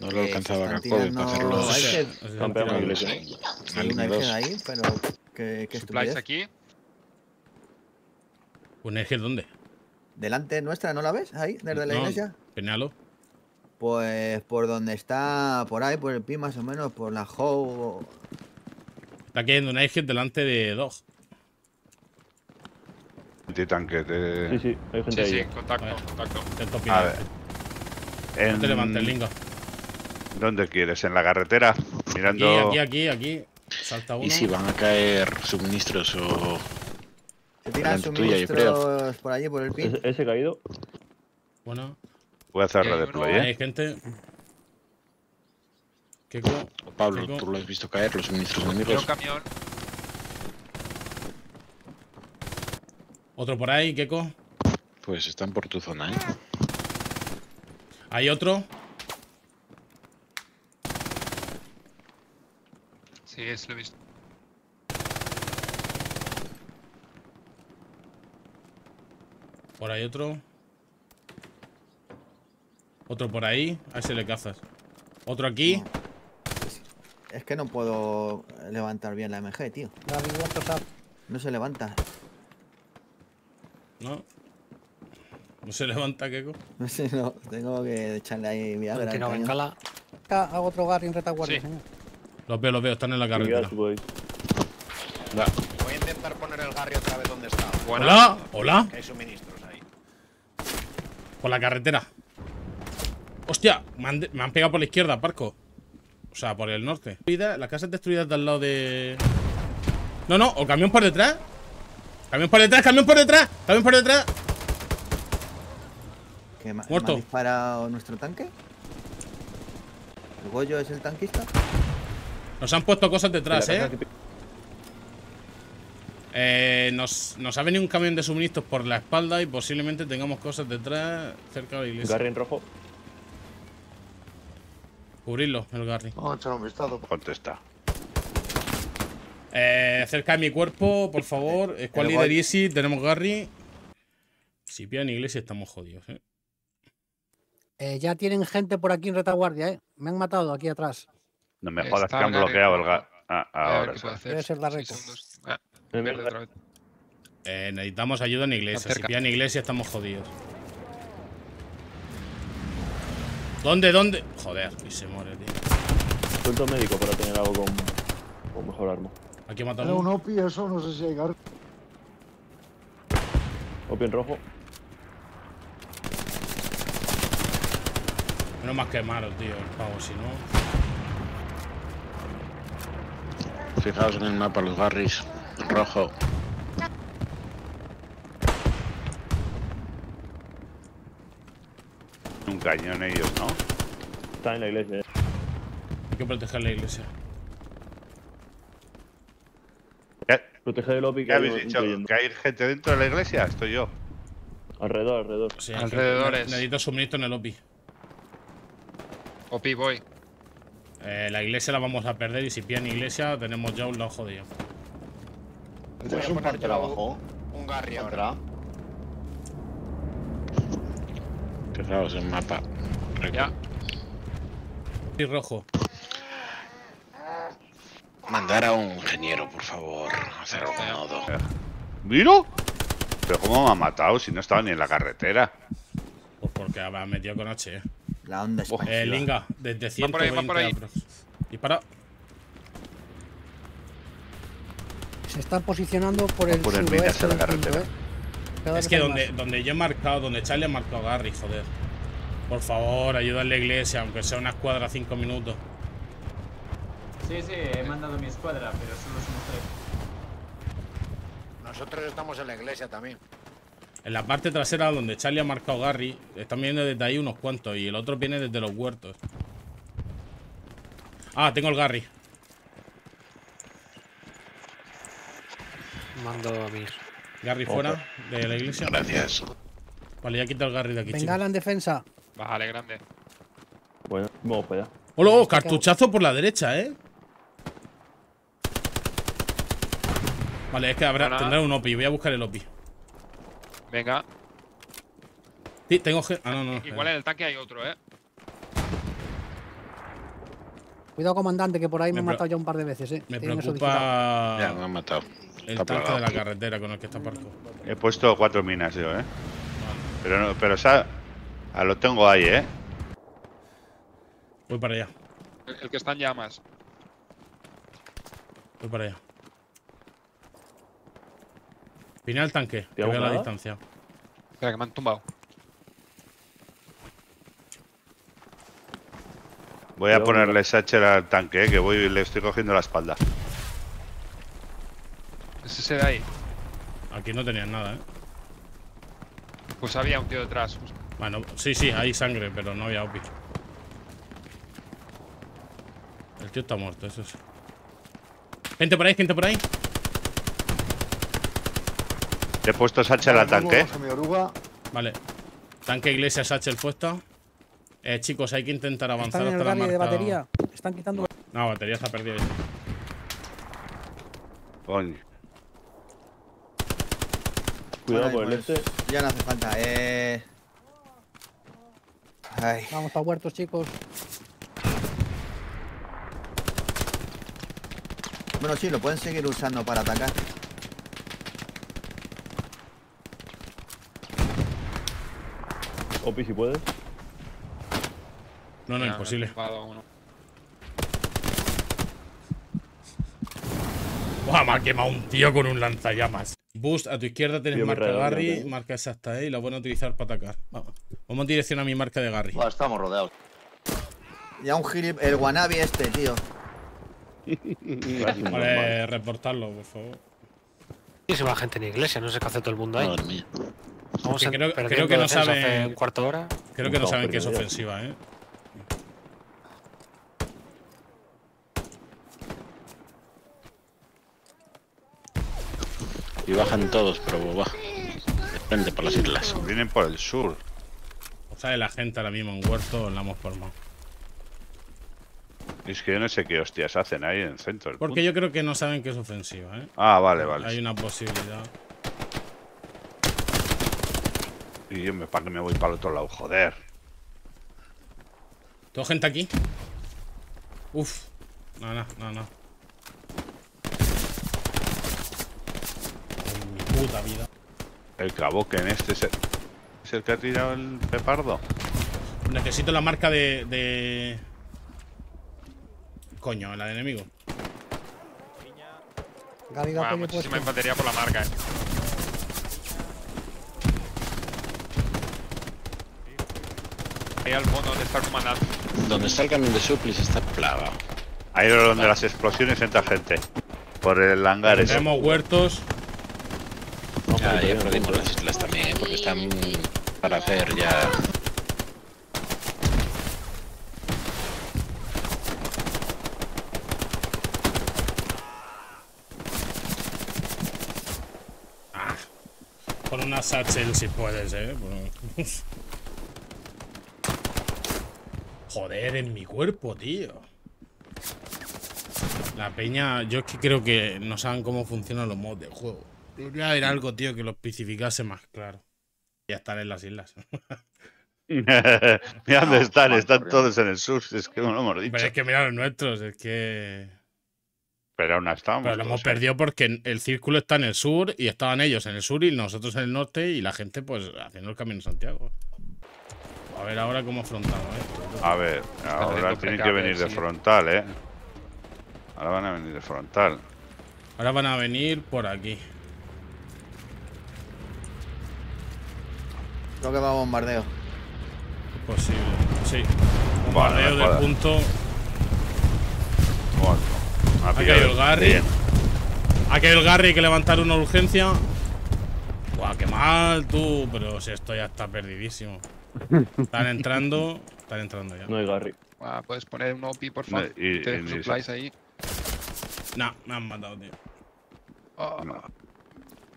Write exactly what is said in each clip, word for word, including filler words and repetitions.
No lo alcanzaba Jacobi para hacerlo. No, hay que... Campeón de iglesia. Hay una virgen ahí, pero... ¿Qué, qué estupidez? Aquí. ¿Un ángel dónde? Delante nuestra, ¿no la ves? Ahí, desde la iglesia. Peñalo. Pues por donde está, por ahí, por el pi más o menos, por la How. Está cayendo un ángel delante de dos. Antitanquete. Sí, sí, hay gente ahí. Sí, sí, contacto, contacto. A ver. No te levantes, lingo. ¿Dónde quieres? ¿En la carretera? Mirando. Aquí, aquí, aquí, aquí. Salta uno. ¿Y si van a caer suministros o...? Se tiran suministros por allí, por el pin. ¿Ese, ese caído? Bueno. Voy a hacer la de play, ¿eh? Hay gente. ¿Qué co? Pablo, ¿Qué co? tú lo has visto caer, los suministros enemigos. Camión. Otro por ahí, Keko. Pues están por tu zona, ¿eh? Hay otro. Sí, es lo he visto. Por ahí otro. Otro por ahí. A ver si le cazas. Otro aquí. No. Es que no puedo levantar bien la M G, tío. No se levanta. No. No se levanta, Keko. No sé, no. Tengo que echarle ahí viagra. Que no, encala. Hago otro barrio en retaguardia, sí. Señor. Los veo, los veo, están en la carretera. Voy a intentar poner el garrio otra vez donde está. Bueno, hola, hola. Hay suministros ahí. Por la carretera. Hostia, me han, me han pegado por la izquierda, Parco. O sea, por el norte. La casa es destruida de al lado de... No, no, o camión por detrás. Camión por detrás, camión por detrás, camión por detrás. ¿Qué, muerto. ¿Me han disparado nuestro tanque? ¿El Goyo es el tanquista? Nos han puesto cosas detrás, eh. Que... eh nos, nos ha venido un camión de suministros por la espalda y posiblemente tengamos cosas detrás cerca de la iglesia. Garry en rojo. Cubrirlo, el Garry. Vamos a echar un vistazo. Contesta. Eh, cerca de mi cuerpo, por favor. ¿Cuál líder easy? Tenemos Garry. Si pillan iglesia estamos jodidos, eh. eh. Ya tienen gente por aquí en retaguardia, eh. Me han matado aquí atrás. No me jodas, que han bloqueado el gas. Ah, ahora. Debe ser la recta. Eh, necesitamos ayuda en iglesia. Si pillan iglesia estamos jodidos. ¿Dónde, dónde? Joder, y se muere, tío. Punto médico para tener algo con, con mejor arma. Aquí he matado uno. Un O P I, eso no sé si hay Garry. O P I en rojo. No más que malo, tío, el pavo, si no. Fijaos en el mapa, los Garrys, rojo. Un cañón ellos, ¿no? Está en la iglesia. Hay que proteger la iglesia. ¿Qué? Proteger el lobby. ¿Qué habéis dicho? ¿Que hay gente dentro de la iglesia? Estoy yo. Alrededor, alrededor. Sí, alrededores. Necesito suministro en el O P I. O P I, voy. Eh, la iglesia la vamos a perder y si pillan iglesia tenemos ya un lado jodido. Voy a ponerte abajo. Un Garry ahora. Fijaos el mapa. Ya. Y rojo. Mandar a un ingeniero, por favor. Hacer un nodo. ¿Miro? ¿Pero cómo me ha matado si no estaba ni en la carretera? Pues porque me ha metido con H, eh. La onda expansiva. Eh, Linga, desde ciento veinte. Dispara. Se están posicionando por el suroeste de la carretera. Es que donde, donde yo he marcado, donde Charlie ha marcado a Garry, joder. Por favor, ayuda a la iglesia, aunque sea una escuadra a cinco minutos. Sí, sí, he mandado mi escuadra, pero solo somos tres. Nosotros estamos en la iglesia también. En la parte trasera donde Charlie ha marcado Garry, están viendo desde ahí unos cuantos y el otro viene desde los huertos. Ah, tengo el Garry. Mando a mí. Garry Opa. fuera de la iglesia. Gracias. Vale, ya quita el Garry de aquí. Venga, la en defensa. Vale, grande. Bueno, vamos para allá. ¡Hola! Oh, cartuchazo por la derecha, eh. Vale, es que habrá, tendrá un O P I. Voy a buscar el O P I. Venga. Sí, tengo... Ah, no, no. Igual en el tanque hay otro, eh. Cuidado, comandante, que por ahí me, me han matado ya un par de veces, ¿eh? Me preocupa. Ya, me han matado. El tanque de la carretera con el que está parco. He puesto cuatro minas yo, ¿eh? Vale. Pero, no, pero o sea, a lo tengo ahí, ¿eh? Voy para allá. El, el que está en llamas. Voy para allá. Vine al tanque. Te voy a la distancia. Espera, que me han tumbado. Voy a ponerle Satcher al tanque, ¿eh? Que voy y le estoy cogiendo la espalda. ¿Es ese de ahí? Aquí no tenían nada, ¿eh? Pues había un tío detrás. Bueno, sí, sí, hay sangre, pero no había opi. El tío está muerto, eso es. Gente por ahí, gente por ahí. Te he puesto Satcher al tanque. Vale. Tanque, iglesia, Satcher puesta. Eh, chicos, hay que intentar avanzar hasta la marca. De batería. Están quitando. No, batería está perdida. Coño. Cuidado por el este. Ya no hace falta, eh. Ay. Vamos a huertos, chicos. Bueno, sí, lo pueden seguir usando para atacar. Opi, si puedes. No, no, imposible. Buah, me ha quemado un tío con un lanzallamas. Boost, a tu izquierda tienes marca de Garry, marca exacta, ¿eh? Y la van a utilizar para atacar. Vamos. Vamos en dirección a mi marca de Garry. Buah, estamos rodeados. Ya un gilip, el wannabe este, tío. Vale, reportarlo, por favor. Y se va gente en iglesia, no sé qué hace todo el mundo ahí. Madre mía. Vamos a creo, creo que no saben. Cuarto hora. Creo que no saben que es ofensiva, ¿eh? Y bajan todos, pero baja. Depende por las islas. Vienen por el sur. O sea, la gente ahora mismo en huerto la hemos formado. Es que yo no sé qué hostias hacen ahí en el centro. Porque punto. Yo creo que no saben que es ofensiva, ¿eh? Ah, vale, vale. Hay una posibilidad. Y yo me, para que me voy para el otro lado, joder. ¿Todo gente aquí? Uf. No, no, no, no. Puta vida. El caboque en este es el, es el que ha tirado el pepardo. Necesito la marca de, de... Coño, la de enemigo. Bueno, muchísima infantería por la marca, eh. Ahí al fondo donde está el comandante. Donde está el camión de suplis está plagado. Ahí es donde las explosiones entra gente. Por el hangar. Tenemos huertos. Ya, ya perdimos las islas también, porque están para hacer ya. Ah, con una satchel si puedes, eh. Joder, en mi cuerpo, tío. La peña, yo es que creo que no saben cómo funcionan los mods de juego. Debería haber algo, tío, que lo especificase más claro. Ya están en las islas. Mira dónde están, están todos en el sur. Es que no lo hemos dicho. Pero es que mira los nuestros, es que... Pero aún estamos. Pero lo hemos perdido porque el círculo está en el sur y estaban ellos en el sur y nosotros en el norte y la gente, pues, haciendo el camino de Santiago. A ver ahora cómo afrontamos esto. A ver, ahora tienen que venir de frontal, ¿eh? Ahora van a venir de frontal. Ahora van a venir por aquí. Creo que va a bombardeo. Posible, sí. Bombardeo vale, de punto. Bueno, ha caído el Garry. Ha caído el Garry, hay que levantar una urgencia. Buah, qué mal tú, pero si esto ya está perdidísimo. Están entrando, están entrando ya. No hay Garry. Buah, puedes poner un O P, por favor. No, y, Te supplies ahí. Nah, me han matado, tío. Oh. No.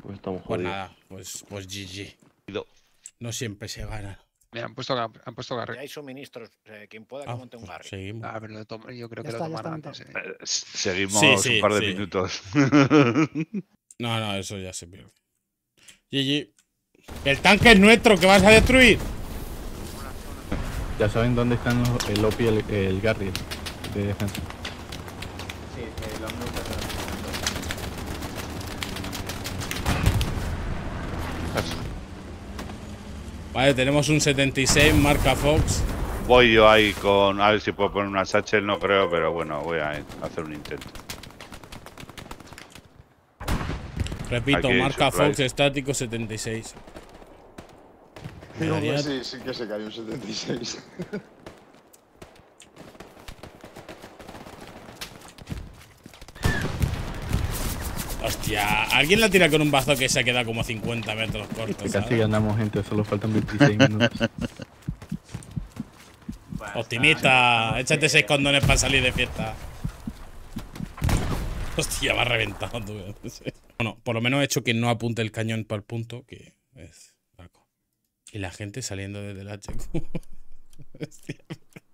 Pues estamos jodidos. Pues nada, pues, pues G G. No siempre se gana. Mira, han puesto, han puesto Garry. Hay suministros. Eh, quien pueda que ah, monte un Garry. Seguimos. Ah, pero lo yo creo que está, lo tomarán antes. Eh. Seguimos sí, sí, un par de sí. minutos. No, no, eso ya se pierde. G G. El tanque es nuestro, que vas a destruir. Ya saben dónde están el O P y el, el Garry. de defensa. Sí, eh, lo han bloqueado. Vale, tenemos un setenta y seis, marca Fox. Voy yo ahí con... A ver si puedo poner una satchel, no creo, pero bueno, voy a hacer un intento. Repito, aquí, marca surprise. Fox estático setenta y seis. Daría... Sí, sí que se cayó un setenta y seis. Hostia, alguien la tira con un bazo que se ha quedado como cincuenta metros corto. Casi ganamos, gente, solo faltan veintiséis minutos. Optimista, échate seis condones para salir de fiesta. Hostia, me ha reventado. Bueno, por lo menos he hecho que no apunte el cañón para el punto, que es Paco. Y la gente saliendo desde el H Q. Hostia,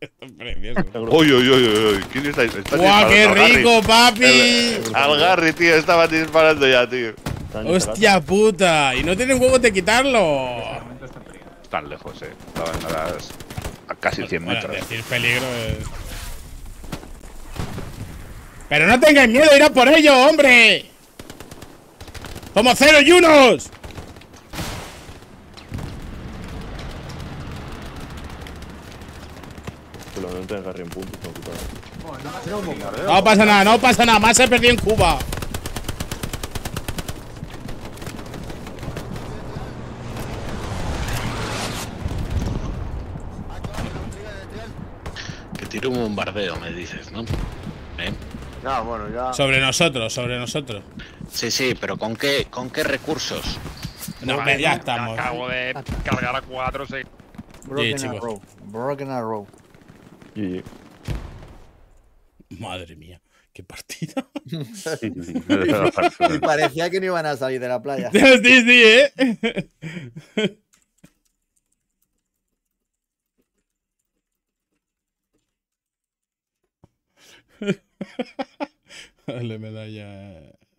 esto es precioso. Uy, uy, uy, uy. ¿Quién está ahí? ¡Guau, qué rico, papi! Al Garry, tío, estaba disparando ya, tío. Hostia puta, y no tienen huevos de quitarlo. Están lejos, eh. Estaban a las... a casi cien metros. Decir peligro es... ¡Pero no tengáis miedo, irá por ello, hombre! ¡Somos cero y unos! No pasa nada, no pasa nada, más se perdió en Cuba. Que tiro un bombardeo, me dices, ¿no? ¿Eh? Ya, bueno, ya. Sobre nosotros, sobre nosotros. Sí, sí, pero ¿con qué, con qué recursos? No, no ya estamos. Acabo de cargar a cuatro, seis. Broken sí, arrow. Broken arrow. Sí. Madre mía, qué partida. Sí, sí, y parecía que no iban a salir de la playa. Sí, sí, eh. Dale medalla.